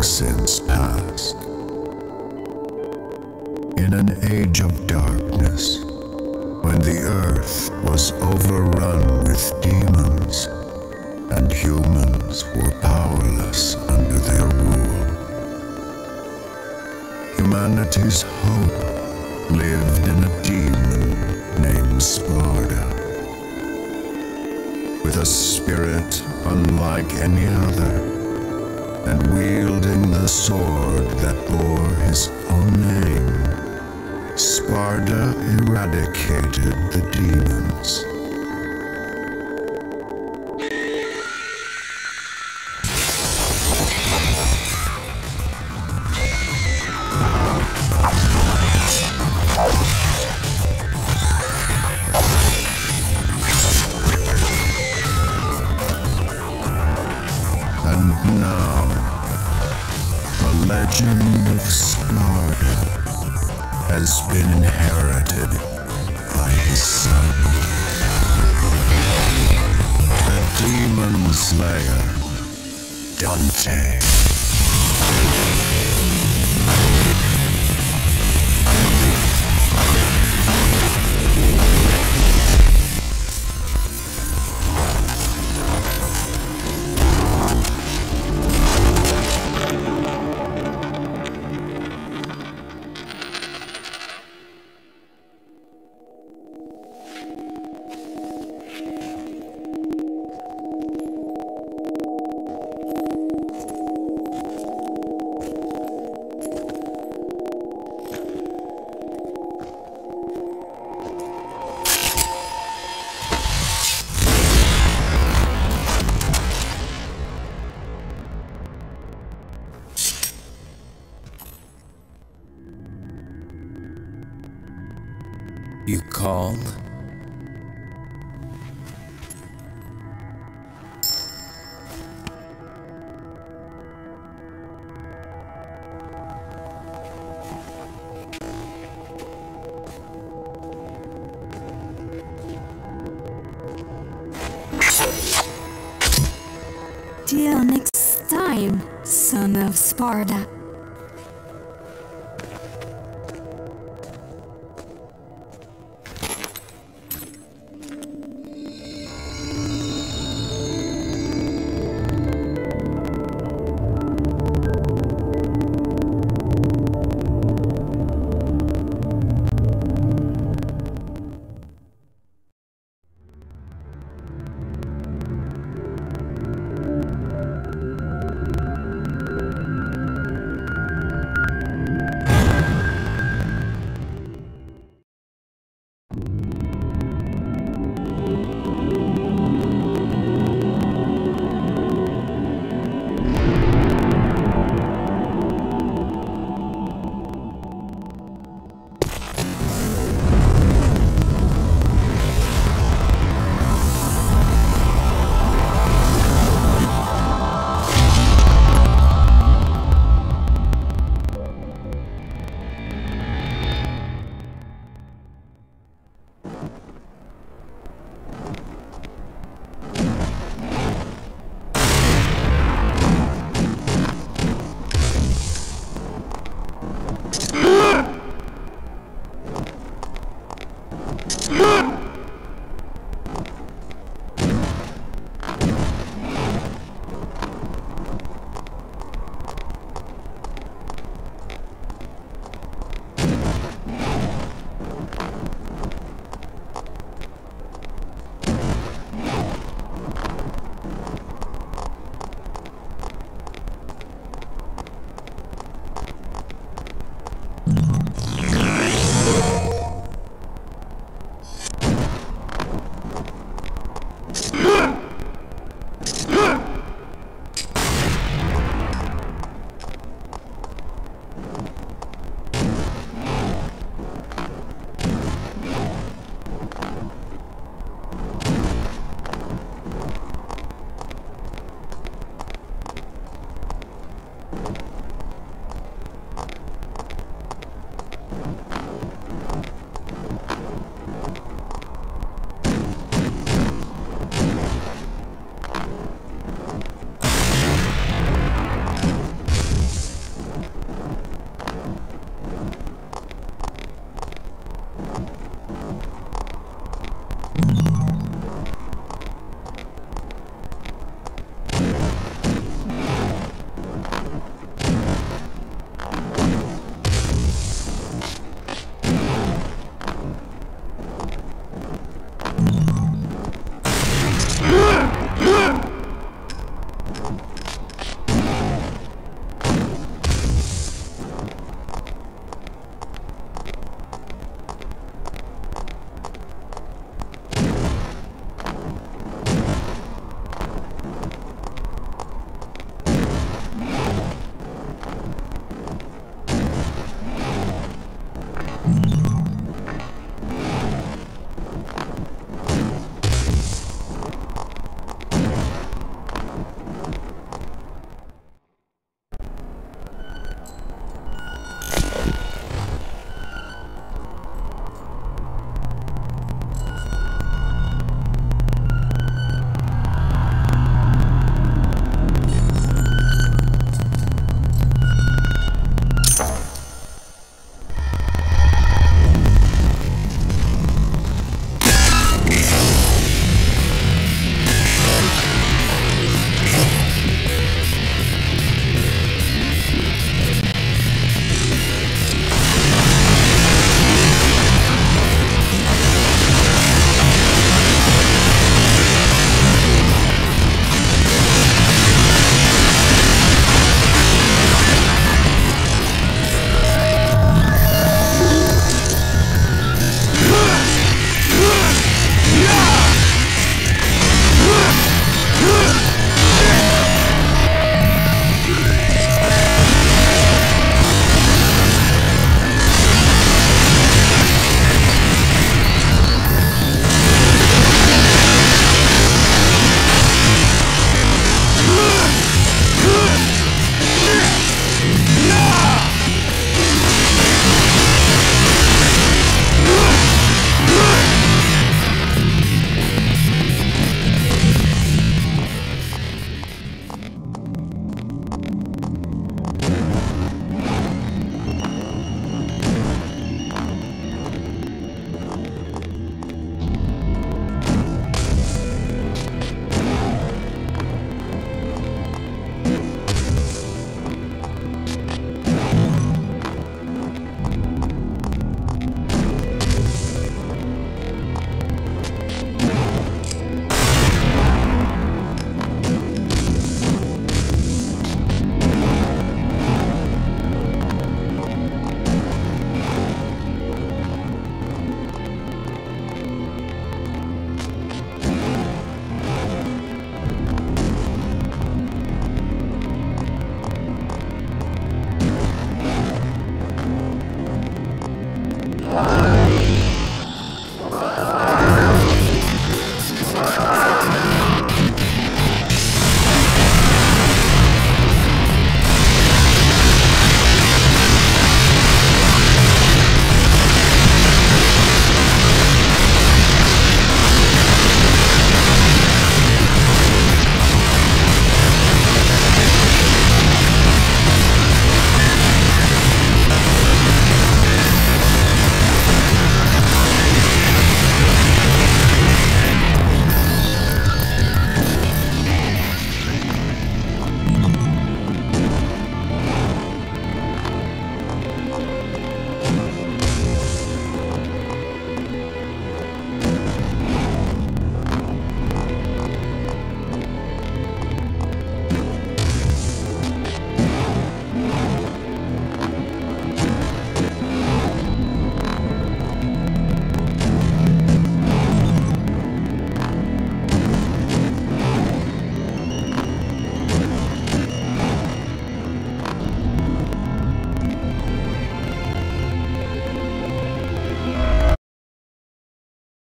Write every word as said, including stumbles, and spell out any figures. long since past. In an age of darkness, when the earth was overrun with demons, and humans were powerless under their rule, humanity's hope lived in a demon named Sparda, with a spirit unlike any other, and wielding the sword that bore his own name, Sparda eradicated the demons. Now, the legend of Sparda has been inherited by his son. The demon slayer, Dante. You called? Till next time, son of Sparda.